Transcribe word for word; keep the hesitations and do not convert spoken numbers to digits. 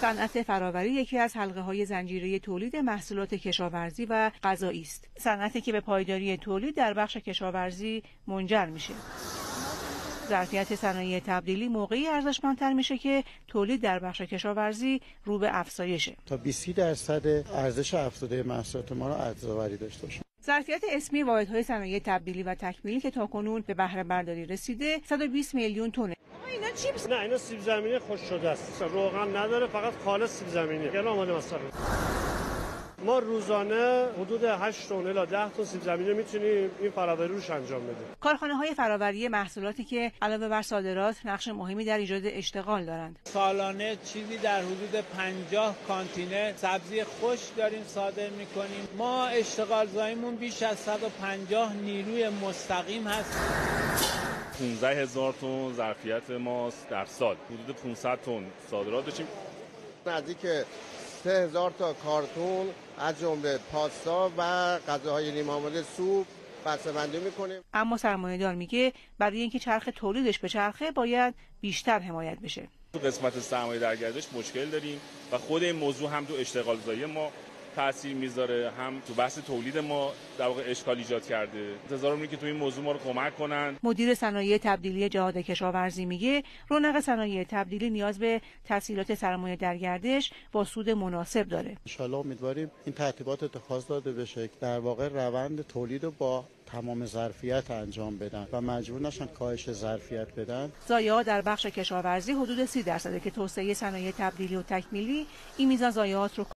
صنعت فرآوری یکی از حلقه‌های زنجیره تولید محصولات کشاورزی و غذایی است. صنعتی که به پایداری تولید در بخش کشاورزی منجر میشه. ظرفیت صنایع تبدیلی موقعی ارزشمندتر میشه که تولید در بخش کشاورزی رو به افزایشه. تا بیست درصد ارزش افزوده محصولات ما را ارزآوری داشته باشه. ظرفیت اسمی واحدهای صنایع تبدیلی و تکمیلی که تاکنون به بهره برداری رسیده صد و بیست میلیون تن. اینا چیپس؟ نه، اینا سیب زمینی خشک شده است. روغن نداره، فقط خالص سیب زمینی. گلو آماده مصرف. ما روزانه حدود هشت تا ده تا سیب زمینی میتونیم این فرآوری روش انجام بدیم. کارخانه‌های فرآوری محصولاتی که علاوه بر صادرات نقش مهمی در ایجاد اشتغال دارند. سالانه چیزی در حدود پنجاه کانتینر سبزی خشک داریم صادر میکنیم. ما اشتغال زایمون بیش از صد و پنجاه نیروی مستقیم هست. پانزده هزار تن ظرفیت ما در سال، حدود پانصد تن صادرات داشتیم. نزدیک سه هزار تا کارتون از جمله پاستا و غذاهای نیمه آماده سوپ بسته‌بندی می‌کنیم. اما سرمایه‌دار میگه برای اینکه چرخ تولیدش به چرخه باید بیشتر حمایت بشه. تو قسمت سرمایه در گردش مشکل داریم و خود این موضوع هم تو اشتغال زایی ما تاثیر میذاره، هم تو بحث تولید ما در واقع اشکال ایجاد کرده. انتظار می‌ریم که تو این موضوع ما رو کمک کنن. مدیر صنایع تبدیلی جهاد کشاورزی میگه رونق صنایع تبدیلی نیاز به تسهیلات سرمایه در گردش با سود مناسب داره. انشالله امیدواریم این ترتیبات اتخاذ داده بشه که در واقع روند تولید رو با تمام ظرفیت انجام بدن و مجبور نشن کاهش ظرفیت بدن. ضایعات در بخش کشاورزی حدود سی درصده که توسعه صنایع تبدیلی و تکمیلی این میزان ضایعات رو